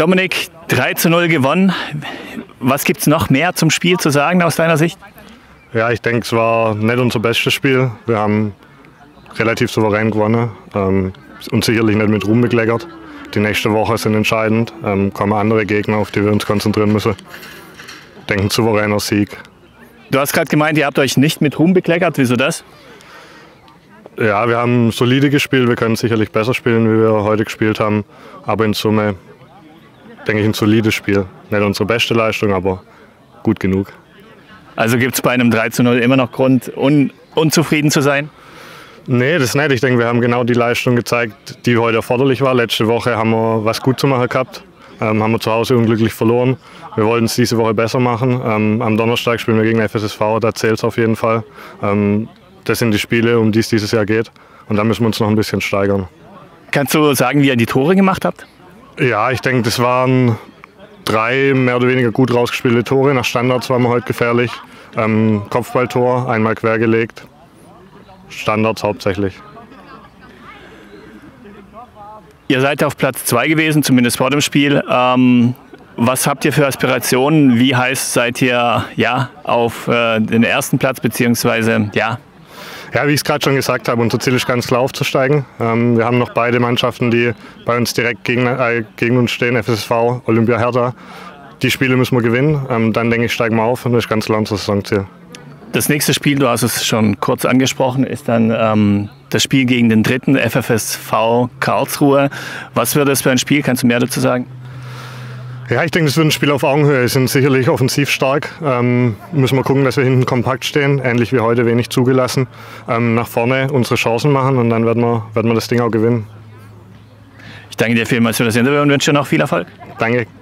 Dominik, 3:0 gewonnen. Was gibt es noch mehr zum Spiel zu sagen aus deiner Sicht? Ja, ich denke, es war nicht unser bestes Spiel. Wir haben relativ souverän gewonnen und sicherlich nicht mit Ruhm bekleckert. Die nächste Woche sind entscheidend. Kommen andere Gegner, auf die wir uns konzentrieren müssen. Ich denke, ein souveräner Sieg. Du hast gerade gemeint, ihr habt euch nicht mit Ruhm bekleckert. Wieso das? Ja, wir haben solide gespielt. Wir können sicherlich besser spielen, wie wir heute gespielt haben. Aber in Summe, denke ich, ein solides Spiel. Nicht unsere beste Leistung, aber gut genug. Also gibt es bei einem 3:0 immer noch Grund, unzufrieden zu sein? Nee, das nicht. Ich denke, wir haben genau die Leistung gezeigt, die heute erforderlich war. Letzte Woche haben wir was gut zu machen gehabt, haben wir zu Hause unglücklich verloren. Wir wollten es diese Woche besser machen. Am Donnerstag spielen wir gegen FSSV, da zählt es auf jeden Fall. Das sind die Spiele, um die es dieses Jahr geht. Und da müssen wir uns noch ein bisschen steigern. Kannst du sagen, wie ihr die Tore gemacht habt? Ja, ich denke, das waren 3 mehr oder weniger gut rausgespielte Tore. Nach Standards waren wir heute gefährlich. Kopfballtor, einmal quergelegt. Standards hauptsächlich. Ihr seid auf Platz 2 gewesen, zumindest vor dem Spiel. Was habt ihr für Aspirationen? Wie heiß seid ihr auf den ersten Platz beziehungsweise Ja, wie ich es gerade schon gesagt habe, unser Ziel ist ganz klar aufzusteigen. Wir haben noch beide Mannschaften, die bei uns direkt gegen uns stehen, FSSV, Olympia Hertha. Die Spiele müssen wir gewinnen, dann denke ich, steigen wir auf und das ist ganz klar unser Saisonziel. Das nächste Spiel, du hast es schon kurz angesprochen, ist dann das Spiel gegen den dritten FFSV Karlsruhe. Was wird das für ein Spiel? Kannst du mehr dazu sagen? Ja, ich denke, das wird ein Spiel auf Augenhöhe. Wir sind sicherlich offensiv stark. Müssen wir gucken, dass wir hinten kompakt stehen. Ähnlich wie heute, wenig zugelassen. Nach vorne unsere Chancen machen und dann werden wir das Ding auch gewinnen. Ich danke dir vielmals für das Interview und wünsche dir noch viel Erfolg. Danke.